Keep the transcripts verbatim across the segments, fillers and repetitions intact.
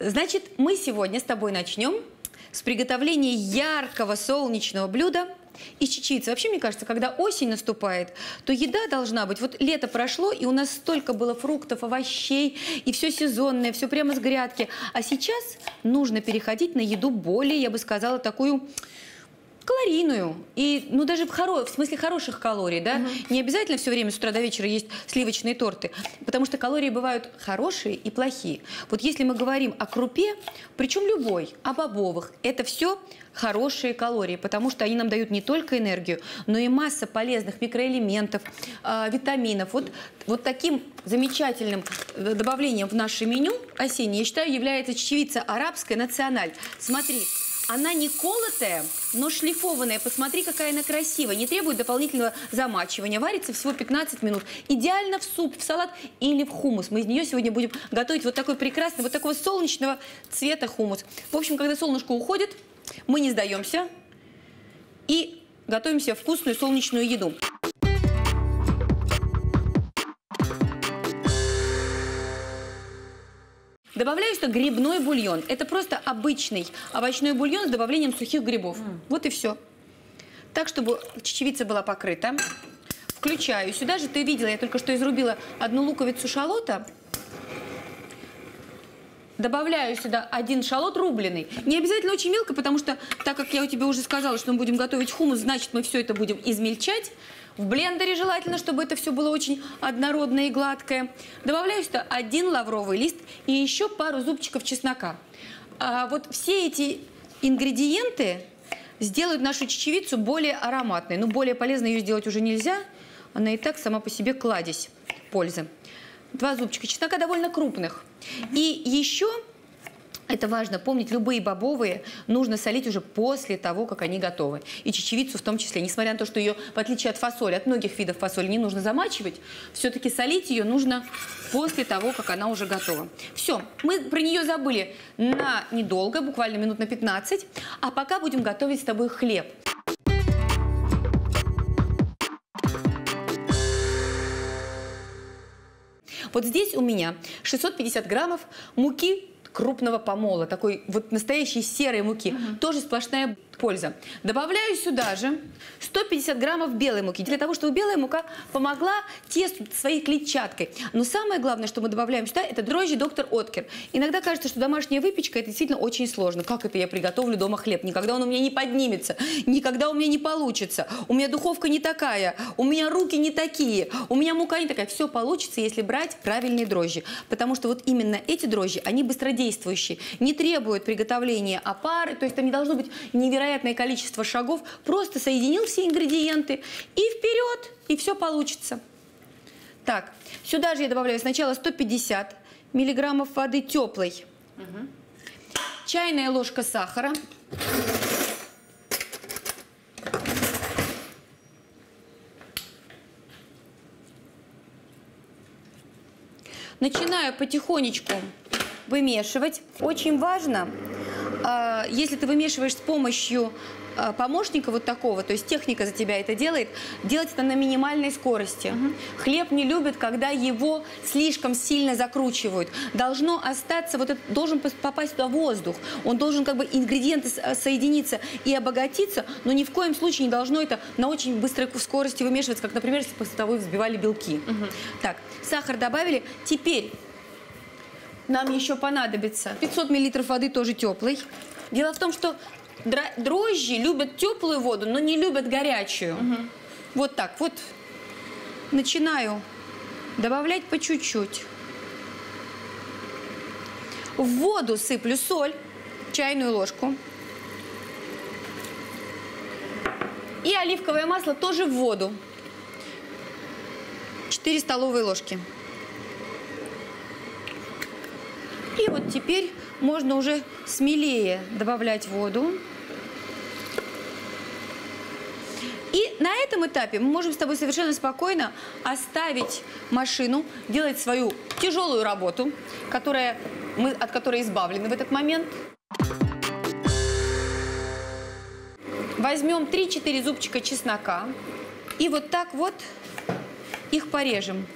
Значит, мы сегодня с тобой начнем с приготовления яркого солнечного блюда из чечевицы. Вообще, мне кажется, когда осень наступает, то еда должна быть... Вот лето прошло, и у нас столько было фруктов, овощей, и все сезонное, все прямо с грядки. А сейчас нужно переходить на еду более, я бы сказала, такую... калорийную. И, ну, даже в, хоро... в смысле хороших калорий, да? Uh-huh. Не обязательно все время с утра до вечера есть сливочные торты, потому что калории бывают хорошие и плохие. Вот если мы говорим о крупе, причем любой, о бобовых, это все хорошие калории, потому что они нам дают не только энергию, но и масса полезных микроэлементов, э, витаминов. Вот, вот таким замечательным добавлением в наше меню осеннее, я считаю, является чечевица арабская националь. Смотри. Она не колотая, но шлифованная. Посмотри, какая она красивая. Не требует дополнительного замачивания. Варится всего пятнадцать минут. Идеально в суп, в салат или в хумус. Мы из нее сегодня будем готовить вот такой прекрасный, вот такого солнечного цвета хумус. В общем, когда солнышко уходит, мы не сдаемся и готовимся вкусную солнечную еду. Добавляю сюда грибной бульон. Это просто обычный овощной бульон с добавлением сухих грибов. Mm. Вот и все. Так, чтобы чечевица была покрыта. Включаю. Сюда же ты видела, я только что изрубила одну луковицу шалота. Добавляю сюда один шалот рубленый. Не обязательно очень мелко, потому что, так как я тебе уже сказала, что мы будем готовить хумус, значит, мы все это будем измельчать. В блендере желательно, чтобы это все было очень однородное и гладкое. Добавляю сюда один лавровый лист и еще пару зубчиков чеснока. А вот все эти ингредиенты сделают нашу чечевицу более ароматной. Но более полезной ее сделать уже нельзя. Она и так сама по себе кладезь пользы. Два зубчика чеснока довольно крупных. И еще... Это важно помнить, любые бобовые нужно солить уже после того, как они готовы. И чечевицу в том числе. Несмотря на то, что ее, в отличие от фасоли, от многих видов фасоли, не нужно замачивать, все-таки солить ее нужно после того, как она уже готова. Все, мы про нее забыли на недолго, буквально минут на пятнадцать. А пока будем готовить с тобой хлеб. Вот здесь у меня шестьсот пятьдесят граммов муки крупного помола, такой вот настоящей серой муки. Угу. Тоже сплошная польза. Добавляю сюда же сто пятьдесят граммов белой муки, для того, чтобы белая мука помогла тесту своей клетчаткой. Но самое главное, что мы добавляем сюда, это дрожжи доктор Откер. Иногда кажется, что домашняя выпечка – это действительно очень сложно. Как это я приготовлю дома хлеб? Никогда он у меня не поднимется, никогда у меня не получится, у меня духовка не такая, у меня руки не такие, у меня мука не такая. Все получится, если брать правильные дрожжи. Потому что вот именно эти дрожжи, они быстродействующие, не требуют приготовления опары, то есть там не должно быть невероятно количество шагов, просто соединил все ингредиенты и вперед, и все получится. Так, сюда же я добавляю сначала сто пятьдесят миллиграммов воды теплой, угу. Чайная ложка сахара, начинаю потихонечку вымешивать. Очень важно, если ты вымешиваешь с помощью помощника вот такого, то есть техника за тебя это делает, делать это на минимальной скорости. Uh-huh. Хлеб не любит, когда его слишком сильно закручивают. Должно остаться, вот это, должен попасть туда воздух, он должен как бы ингредиенты соединиться и обогатиться, но ни в коем случае не должно это на очень быстрой скорости вымешиваться, как, например, если после того взбивали белки. Uh-huh. Так, сахар добавили. Теперь... Нам еще понадобится пятьсот миллилитров воды, тоже теплой. Дело в том, что дрожжи любят теплую воду, но не любят горячую. Угу. Вот так вот. Начинаю добавлять по чуть-чуть. В воду сыплю соль, чайную ложку. И оливковое масло тоже в воду. четыре столовые ложки. И вот теперь можно уже смелее добавлять воду. И на этом этапе мы можем с тобой совершенно спокойно оставить машину, делать свою тяжелую работу, которая, мы, от которой избавлены в этот момент. Возьмем три-четыре зубчика чеснока и вот так вот их порежем.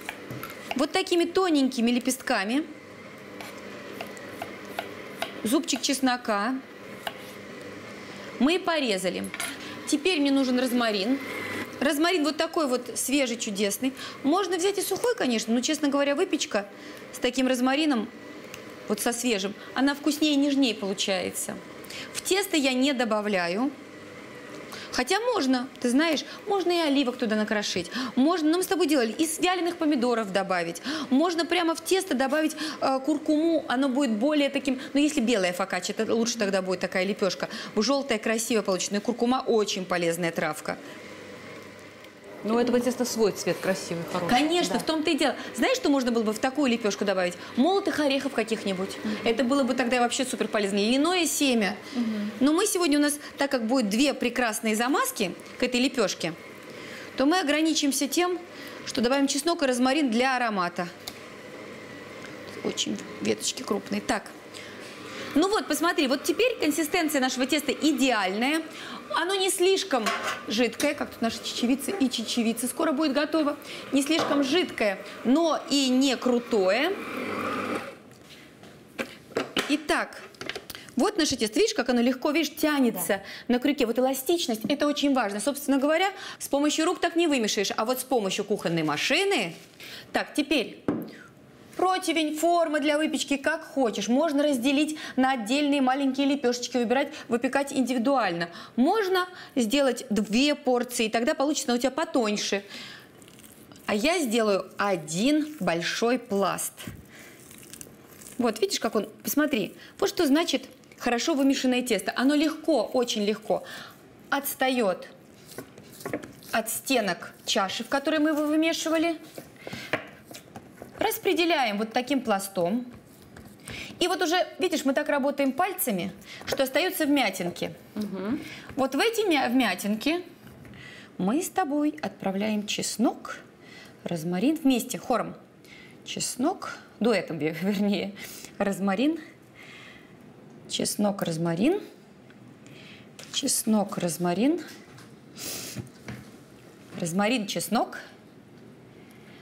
Вот такими тоненькими лепестками. зубчик чеснока. Мы порезали. Теперь мне нужен розмарин. Розмарин вот такой вот свежий, чудесный. Можно взять и сухой, конечно, но, честно говоря, выпечка с таким розмарином, вот со свежим, она вкуснее и нежнее получается. В тесто я не добавляю. Хотя можно, ты знаешь, можно и оливок туда накрошить. Можно, ну мы с тобой делали, из вяленых помидоров добавить. Можно прямо в тесто добавить э, куркуму, оно будет более таким, ну если белая фокачча, это лучше тогда будет такая лепешка. Желтая, красивая получится, но куркума очень полезная травка. Но у этого теста свой цвет красивый, хороший. Конечно, да. В том-то и дело. Знаешь, что можно было бы в такую лепешку добавить? Молотых орехов каких-нибудь. Mm-hmm. Это было бы тогда вообще супер полезно. Льняное семя. Mm-hmm. Но мы сегодня у нас, так как будет две прекрасные замазки к этой лепешке, то мы ограничимся тем, что добавим чеснок и розмарин для аромата. Очень веточки крупные. Так. Ну вот, посмотри, вот теперь консистенция нашего теста идеальная. Оно не слишком жидкое, как тут наша чечевица и чечевица скоро будет готова. Не слишком жидкое, но и не крутое. Итак, вот наше тесто. Видишь, как оно легко, видишь, тянется да. на крюке. Вот эластичность, это очень важно. Собственно говоря, с помощью рук так не вымешаешь, а вот с помощью кухонной машины. Так, теперь... Противень, форма для выпечки, как хочешь. Можно разделить на отдельные маленькие лепешечки, выбирать, выпекать индивидуально. Можно сделать две порции, тогда получится у тебя потоньше. А я сделаю один большой пласт. Вот, видишь, как он? Посмотри. Вот что значит хорошо вымешанное тесто. Оно легко, очень легко отстает от стенок чаши, в которой мы его вымешивали. Распределяем вот таким пластом. И вот уже, видишь, мы так работаем пальцами, что остаются вмятинки. Угу. Вот в эти вмятинки мы с тобой отправляем чеснок, розмарин вместе, хором. Чеснок, дуэтом вернее, розмарин, чеснок, розмарин, чеснок, розмарин, розмарин, чеснок,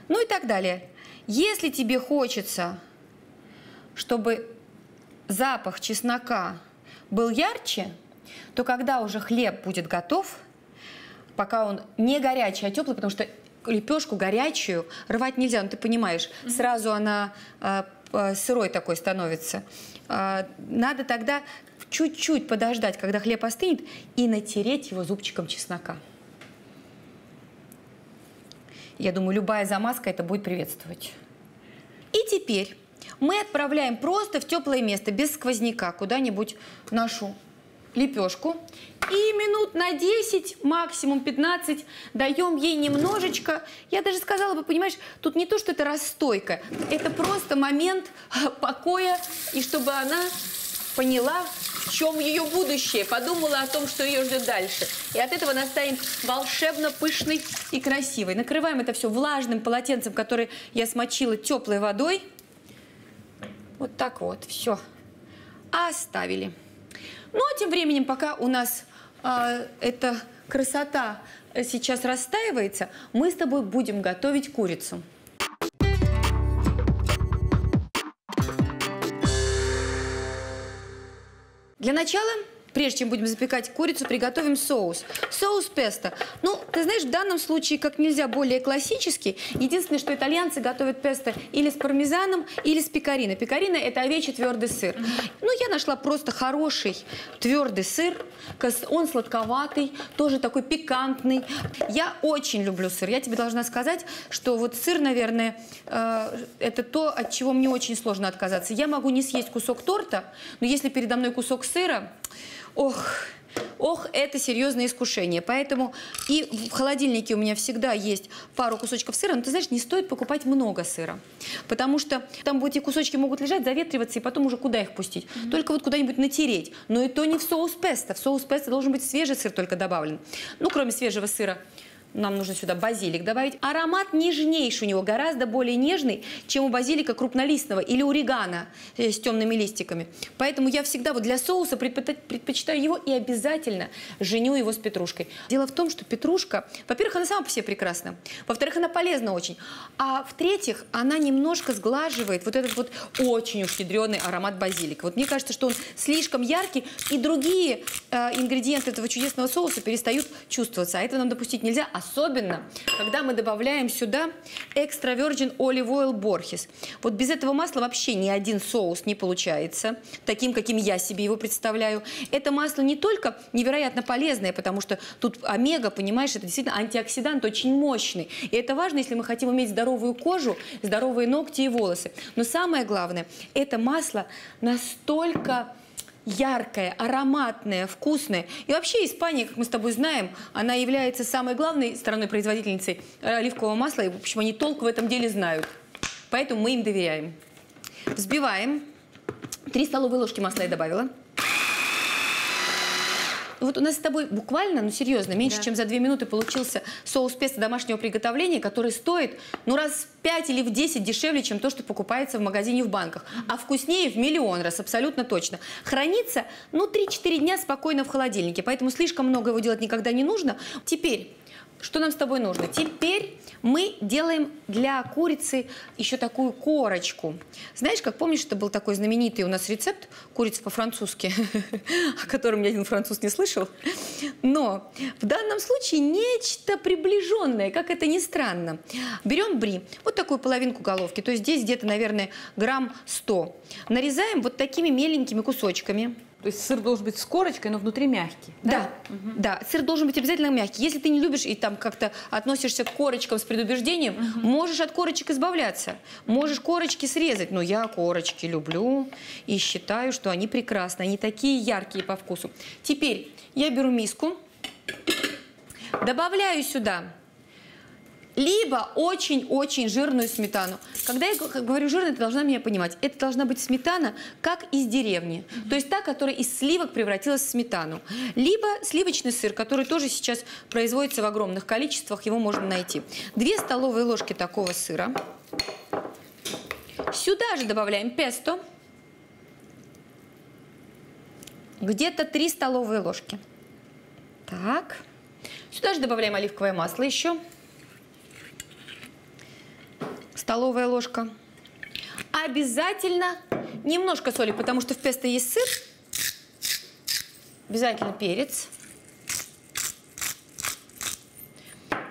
ну и так далее. Если тебе хочется, чтобы запах чеснока был ярче, то когда уже хлеб будет готов, пока он не горячий, а теплый, потому что лепешку горячую рвать нельзя, ну ты понимаешь, Mm-hmm. сразу она э, э, сырой такой становится. Э, надо тогда чуть-чуть подождать, когда хлеб остынет, и натереть его зубчиком чеснока. Я думаю, любая замазка это будет приветствовать. И теперь мы отправляем просто в теплое место, без сквозняка, куда-нибудь нашу лепешку. И минут на десять, максимум пятнадцать, даем ей немножечко. Я даже сказала бы, понимаешь, тут не то, что это расстойка. Это просто момент покоя, и чтобы она поняла, в чем ее будущее, подумала о том, что ее ждет дальше. И от этого она станет волшебно пышной и красивой. Накрываем это все влажным полотенцем, которое я смочила теплой водой. Вот так вот, все. Оставили. Ну, а тем временем, пока у нас э, эта красота сейчас растаивается, мы с тобой будем готовить курицу. Для начала, прежде чем будем запекать курицу, приготовим соус. Соус песто. Ну, ты знаешь, в данном случае как нельзя более классический. Единственное, что итальянцы готовят песто или с пармезаном, или с пекорино. Пекорино – это овечий твердый сыр. Ну, я нашла просто хороший твердый сыр. Он сладковатый, тоже такой пикантный. Я очень люблю сыр. Я тебе должна сказать, что вот сыр, наверное, э, это то, от чего мне очень сложно отказаться. Я могу не съесть кусок торта, но если передо мной кусок сыра, ох, ох, это серьезное искушение. Поэтому и в холодильнике у меня всегда есть пару кусочков сыра. Но ты знаешь, не стоит покупать много сыра, потому что там вот эти кусочки могут лежать, заветриваться, и потом уже куда их пустить? Mm-hmm. Только вот куда-нибудь натереть. Но и то не в соус песто. В соус песто должен быть свежий сыр только добавлен. Ну, кроме свежего сыра, Нам нужно сюда базилик добавить. Аромат нежнейший у него, гораздо более нежный, чем у базилика крупнолистного или орегано с темными листиками. Поэтому я всегда вот для соуса предпочитаю его и обязательно женю его с петрушкой. Дело в том, что петрушка, во-первых, она сама по себе прекрасна, во-вторых, она полезна очень, а в-третьих, она немножко сглаживает вот этот вот очень уж ядреный аромат базилика. Вот мне кажется, что он слишком яркий, и другие э, ингредиенты этого чудесного соуса перестают чувствоваться, а этого нам допустить нельзя. Особенно, когда мы добавляем сюда Extra Virgin Olive Oil Borges. Вот без этого масла вообще ни один соус не получается таким, каким я себе его представляю. Это масло не только невероятно полезное, потому что тут омега, понимаешь, это действительно антиоксидант очень мощный. И это важно, если мы хотим иметь здоровую кожу, здоровые ногти и волосы. Но самое главное, это масло настолько яркое, ароматное, вкусное. И вообще Испания, как мы с тобой знаем, она является самой главной страной-производительницей оливкового масла. И, в общем, они толк в этом деле знают. Поэтому мы им доверяем. Взбиваем. Три столовые ложки масла я добавила. Вот у нас с тобой буквально, ну серьезно, меньше да. чем за две минуты получился соус песто домашнего приготовления, который стоит, ну, раз в пять или в десять дешевле, чем то, что покупается в магазине в банках. А вкуснее в миллион раз, абсолютно точно. Хранится, ну, три-четыре дня спокойно в холодильнике, поэтому слишком много его делать никогда не нужно. Теперь, что нам с тобой нужно? Теперь мы делаем для курицы еще такую корочку. Знаешь, как помнишь, это был такой знаменитый у нас рецепт курицы по-французски, о котором ни один француз не слышал. Но в данном случае нечто приближенное, как это ни странно. Берем бри, вот такую половинку головки, то есть здесь где-то, наверное, грамм сто. Нарезаем вот такими меленькими кусочками. То есть сыр должен быть с корочкой, но внутри мягкий. Да, да, угу. да, сыр должен быть обязательно мягкий. Если ты не любишь и там как-то относишься к корочкам с предубеждением, угу. можешь от корочек избавляться, можешь корочки срезать. Но я корочки люблю и считаю, что они прекрасны, они такие яркие по вкусу. Теперь я беру миску, добавляю сюда либо очень-очень жирную сметану. Когда я говорю жирная, ты должна меня понимать. Это должна быть сметана, как из деревни. Mm-hmm. То есть та, которая из сливок превратилась в сметану. Либо сливочный сыр, который тоже сейчас производится в огромных количествах. Его можно найти. Две столовые ложки такого сыра. Сюда же добавляем песто. Где-то три столовые ложки. Так. Сюда же добавляем оливковое масло еще. Столовая ложка. Обязательно немножко соли, потому что в песто есть сыр. Обязательно перец.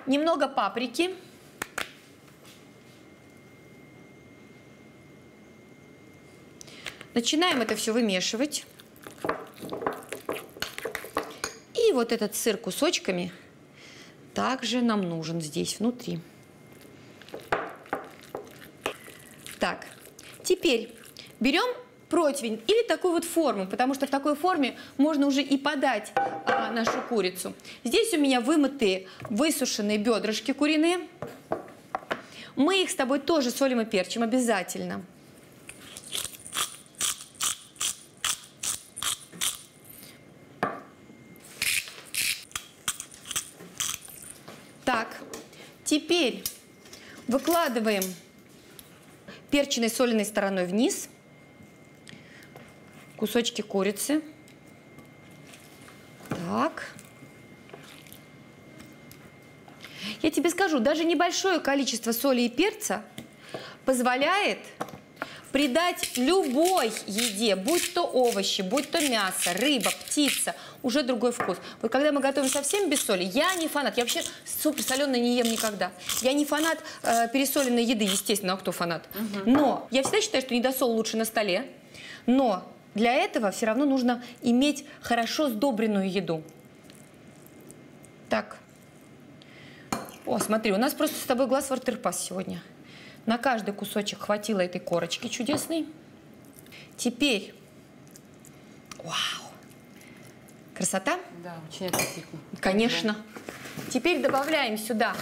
Немного паприки. Начинаем это все вымешивать. И вот этот сыр кусочками также нам нужен здесь внутри. Так, теперь берем противень или такую вот форму, потому что в такой форме можно уже и подать а, нашу курицу. Здесь у меня вымытые, высушенные бедрышки куриные. Мы их с тобой тоже солим и перчим обязательно. Так, теперь выкладываем перченой соленой стороной вниз кусочки курицы. Так. Я тебе скажу, даже небольшое количество соли и перца позволяет придать любой еде, будь то овощи, будь то мясо, рыба, птица, уже другой вкус. Вот когда мы готовим совсем без соли, я не фанат, я вообще супер соленый не ем никогда. Я не фанат э, пересоленной еды, естественно, а кто фанат? Угу. Но я всегда считаю, что недосол лучше на столе, но для этого все равно нужно иметь хорошо сдобренную еду. Так. О, смотри, у нас просто с тобой глаз вартырпас сегодня. На каждый кусочек хватило этой корочки чудесной. Теперь, вау, красота? Да, очень аппетитно. Конечно. Да. Теперь добавляем сюда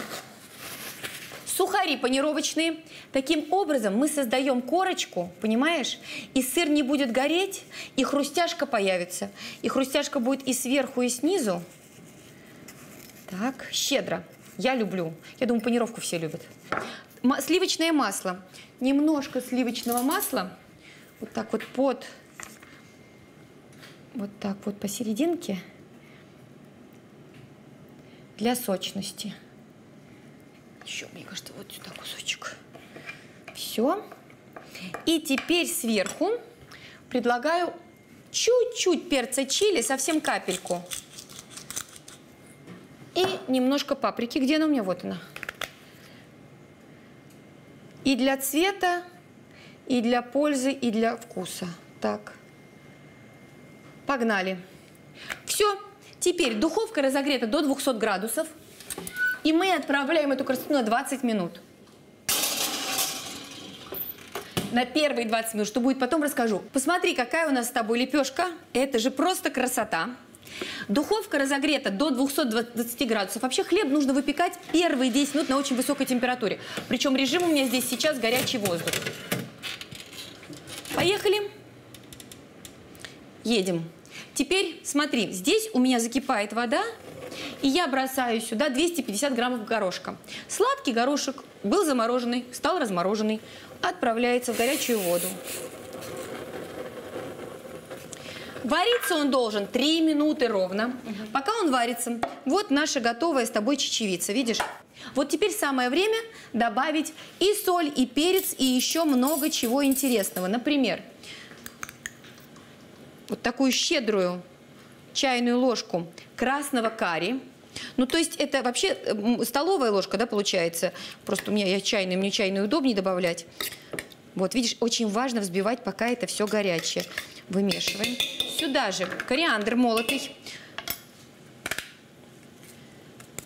сухари панировочные. Таким образом мы создаем корочку, понимаешь? И сыр не будет гореть, и хрустяшка появится. И хрустяшка будет и сверху, и снизу. Так, щедро. Я люблю. Я думаю, панировку все любят. Сливочное масло. Немножко сливочного масла. Вот так вот под... Вот так вот посерединке. Для сочности. Еще, мне кажется, вот сюда кусочек. Все. И теперь сверху предлагаю чуть-чуть перца чили, совсем капельку. И немножко паприки. Где она у меня? Вот она. И для цвета, и для пользы, и для вкуса. Так. Погнали. Все. Теперь духовка разогрета до двухсот градусов. И мы отправляем эту красоту на двадцать минут. На первые двадцать минут. Что будет потом, расскажу. Посмотри, какая у нас с тобой лепешка. Это же просто красота. Духовка разогрета до двухсот двадцати градусов. Вообще хлеб нужно выпекать первые десять минут на очень высокой температуре. Причем режим у меня здесь сейчас горячий воздух. Поехали. Едем. Теперь смотри, здесь у меня закипает вода. И я бросаю сюда двести пятьдесят граммов горошка. Сладкий горошек был замороженный, стал размороженный. Отправляется в горячую воду. Вариться он должен три минуты ровно. Угу. Пока он варится, вот наша готовая с тобой чечевица, видишь? Вот теперь самое время добавить и соль, и перец, и еще много чего интересного. Например, вот такую щедрую чайную ложку красного карри. Ну, то есть это вообще столовая ложка, да, получается. Просто у меня я чайный, мне чайный удобнее добавлять. Вот, видишь, очень важно взбивать, пока это все горячее. Вымешиваем. Сюда же кориандр молотый.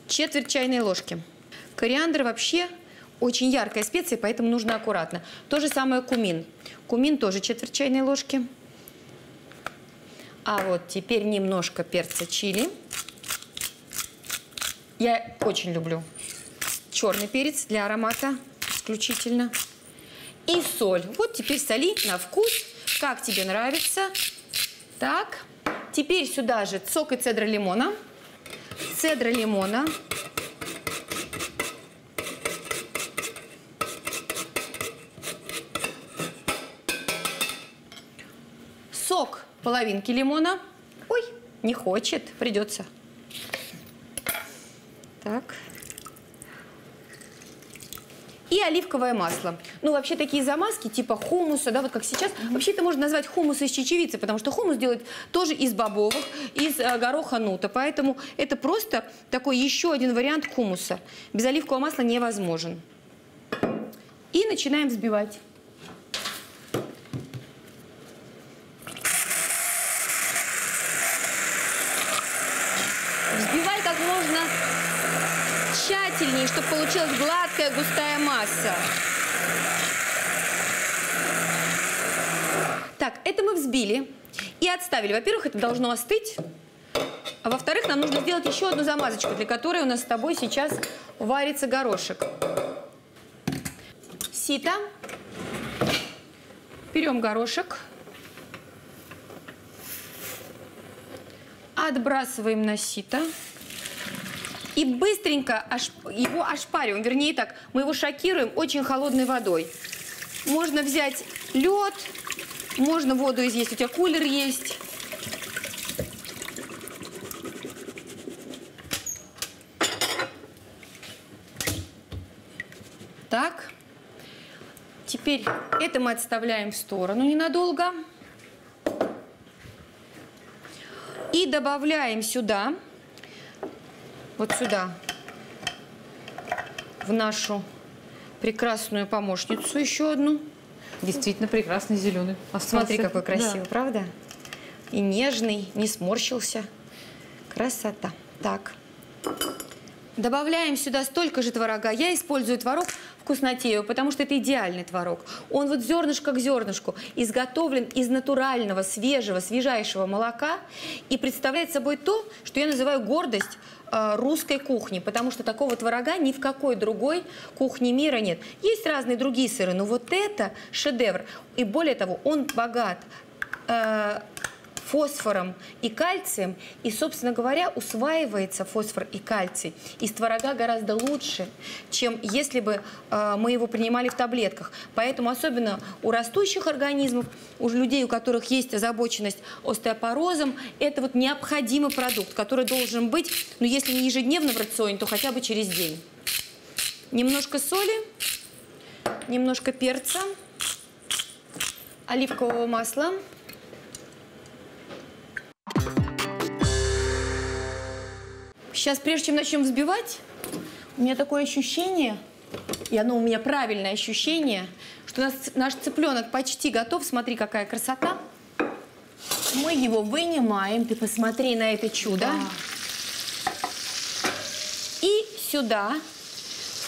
Четверть чайной ложки. Кориандр вообще очень яркая специя, поэтому нужно аккуратно. То же самое кумин. Кумин тоже четверть чайной ложки. А вот теперь немножко перца чили. Я очень люблю черный перец для аромата исключительно. И соль. Вот теперь соли на вкус, как тебе нравится. Так. Теперь сюда же сок и цедра лимона. Цедра лимона. Сок половинки лимона. Ой, не хочет, придется. Так. И оливковое масло. Ну, вообще такие замазки типа хумуса, да, вот как сейчас. Вообще это можно назвать хумус из чечевицы, потому что хумус делают тоже из бобовых, из э, гороха нута. Поэтому это просто такой еще один вариант хумуса. Без оливкового масла невозможен. И начинаем взбивать. Взбивай как можно тщательнее, чтобы получилась гладкая, густая масса. Так, это мы взбили и отставили. Во-первых, это должно остыть. А во-вторых, нам нужно сделать еще одну замазочку, для которой у нас с тобой сейчас варится горошек. Сито. Берем горошек. Отбрасываем на сито. И быстренько его ошпариваем, вернее так, мы его шокируем очень холодной водой. Можно взять лед, можно воду из, если у тебя кулер есть. Так, теперь это мы отставляем в сторону ненадолго. И добавляем сюда. Вот сюда, в нашу прекрасную помощницу еще одну. Действительно прекрасный зеленый. Остался. Смотри, какой красивый, да. Правда? И нежный, не сморщился. Красота. Так. Добавляем сюда столько же творога. Я использую творог вкуснотею, потому что это идеальный творог. Он вот зернышко к зернышку изготовлен из натурального, свежего, свежайшего молока и представляет собой то, что я называю гордость русской кухни, потому что такого творога ни в какой другой кухне мира нет. Есть разные другие сыры, но вот это шедевр. И более того, он богат э, фосфором и кальцием. И, собственно говоря, усваивается фосфор и кальций из творога гораздо лучше, чем если бы э, мы его принимали в таблетках. Поэтому особенно у растущих организмов, у людей, у которых есть озабоченность остеопорозом, это вот необходимый продукт, который должен быть, ну, если не ежедневно в рационе, то хотя бы через день. Немножко соли, немножко перца, оливкового масла. Сейчас, прежде чем начнем взбивать, у меня такое ощущение, и оно у меня правильное ощущение, что наш, наш цыпленок почти готов. Смотри, какая красота. Мы его вынимаем. Ты посмотри на это чудо. Да. И сюда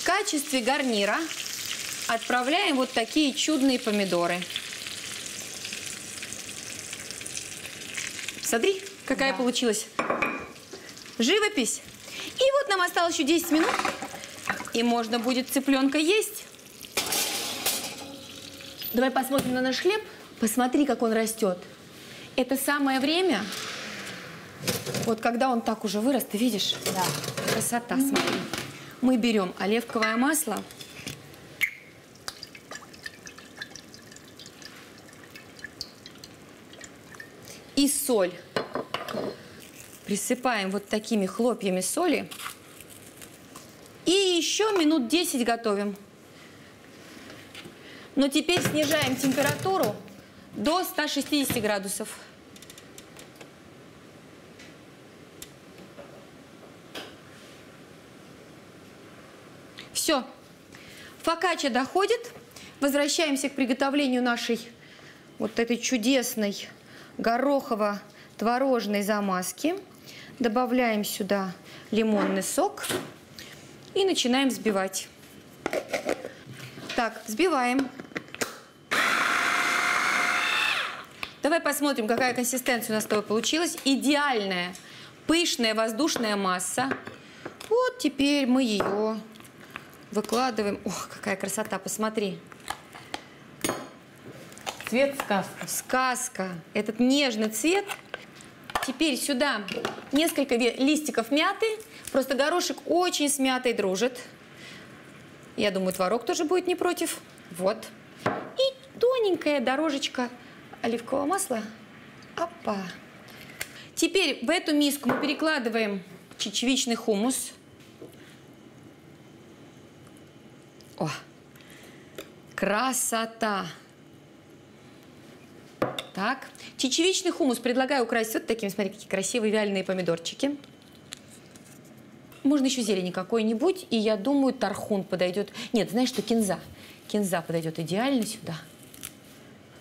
в качестве гарнира отправляем вот такие чудные помидоры. Смотри, какая да. получилась живопись. И вот нам осталось еще десять минут, и можно будет цыпленка есть. Давай посмотрим на наш хлеб. Посмотри, как он растет. Это самое время, вот когда он так уже вырос, ты видишь? Да. Красота, смотри. Mm-hmm. Мы берем оливковое масло. И соль. Присыпаем вот такими хлопьями соли. И еще минут десять готовим. Но теперь снижаем температуру до ста шестидесяти градусов. Все. Фокаччо доходит. Возвращаемся к приготовлению нашей вот этой чудесной горохово-творожной замазки. Добавляем сюда лимонный сок и начинаем взбивать. Так, взбиваем. Давай посмотрим, какая консистенция у нас с тобой получилась. Идеальная, пышная, воздушная масса. Вот теперь мы ее выкладываем. Ох, какая красота, посмотри. Цвет сказка. Сказка. Этот нежный цвет. Теперь сюда несколько листиков мяты. Просто горошек очень с мятой дружит. Я думаю, творог тоже будет не против. Вот. И тоненькая дорожечка оливкового масла. Опа. Теперь в эту миску мы перекладываем чечевичный хумус. О, красота! Так, чечевичный хумус предлагаю украсить вот такими, смотри, какие красивые вяленые помидорчики. Можно еще зелени какой-нибудь, и я думаю, тархун подойдет. Нет, знаешь что, кинза. Кинза подойдет идеально сюда.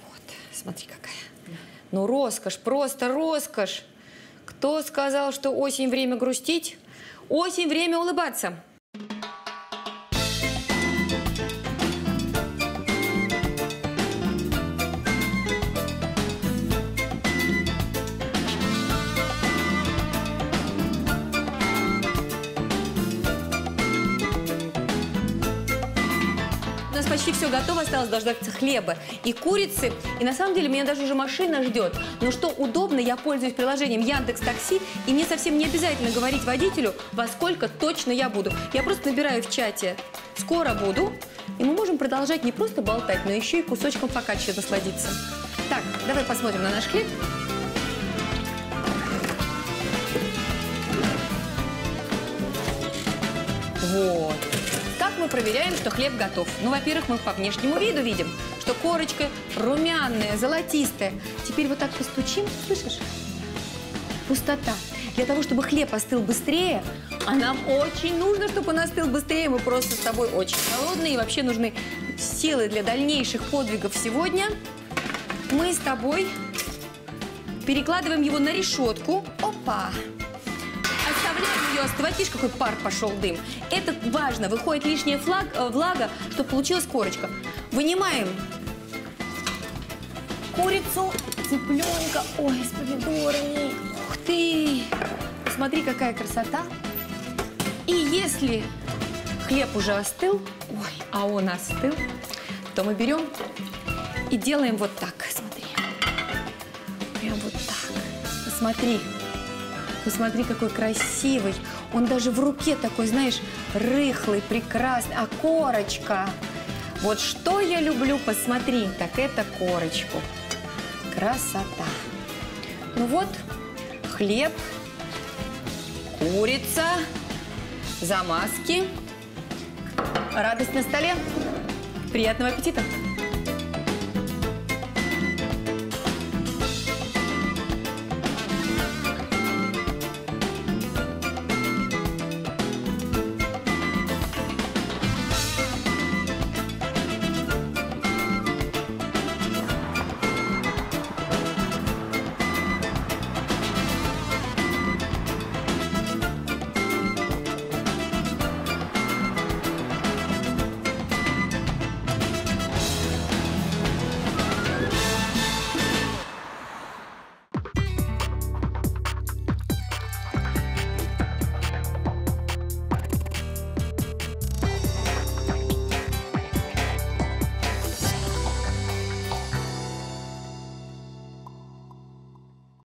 Вот, смотри какая. Ну, роскошь, просто роскошь. Кто сказал, что осень время грустить? Осень время улыбаться. Почти все готово, осталось дождаться хлеба и курицы. И на самом деле меня даже уже машина ждет. Но что удобно, я пользуюсь приложением Яндекс.Такси, и мне совсем не обязательно говорить водителю, во сколько точно я буду. Я просто набираю в чате «скоро буду», и мы можем продолжать не просто болтать, но еще и кусочком фокаччо насладиться. Так, давай посмотрим на наш хлеб. Вот. Мы проверяем, что хлеб готов. Ну, во-первых, мы по внешнему виду видим, что корочка румяная, золотистая. Теперь вот так постучим, слышишь? Пустота. Для того, чтобы хлеб остыл быстрее, а нам очень нужно, чтобы он остыл быстрее, мы просто с тобой очень голодные, и вообще нужны силы для дальнейших подвигов сегодня. Мы с тобой перекладываем его на решетку. Опа! Ее остывать, видишь, какой пар пошел, дым. Это важно, выходит лишняя флаг, э, влага, чтобы получилась корочка. Вынимаем курицу, цыпленка, ой, с помидорами. Ух ты! Посмотри, какая красота. И если хлеб уже остыл, ой, а он остыл, то мы берем и делаем вот так, смотри. Прям вот так. Посмотри. Посмотри, какой красивый. Он даже в руке такой, знаешь, рыхлый, прекрасный. А корочка. Вот что я люблю, посмотри, так это корочку. Красота. Ну вот, хлеб, курица, замазки. Радость на столе. Приятного аппетита.